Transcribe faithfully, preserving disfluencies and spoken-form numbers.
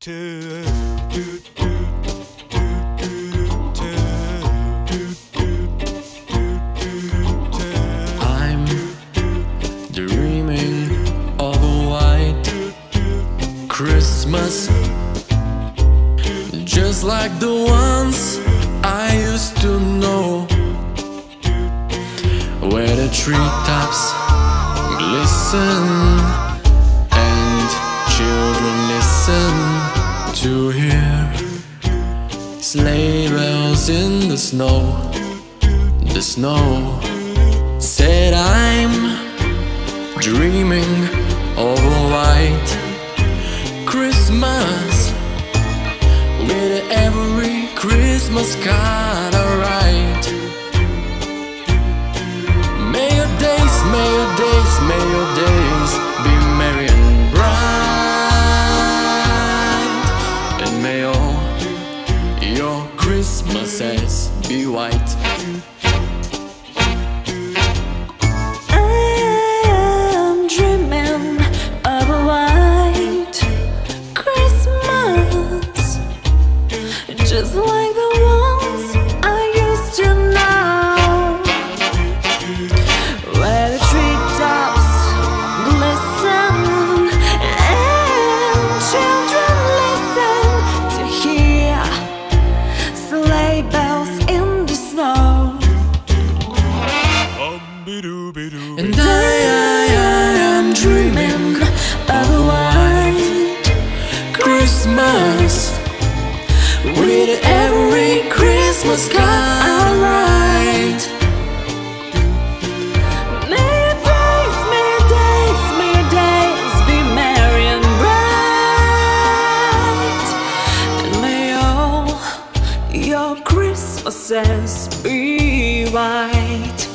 two, two, two. I'm dreaming of a white Christmas, just like the ones I used to know, where the treetops glisten and children listen to hear sleigh bells in the snow, the snow. Said I'm dreaming of a white Christmas, with every Christmas card I write. May your days, may your days, may your days be merry and bright, and may all your Christmases be white. I'm dreaming of a white Christmas, just like the ones I used to know, where the treetops glisten and children listen to hear sleigh bells in the snow. And I, I, I am dreaming of a white Christmas, with every Christmas card I write. May your days, may your days, may your days be merry and bright, and may all your Christmases be white.